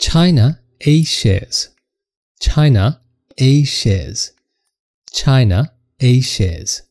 China A-Shares, China A-Shares, China A-Shares.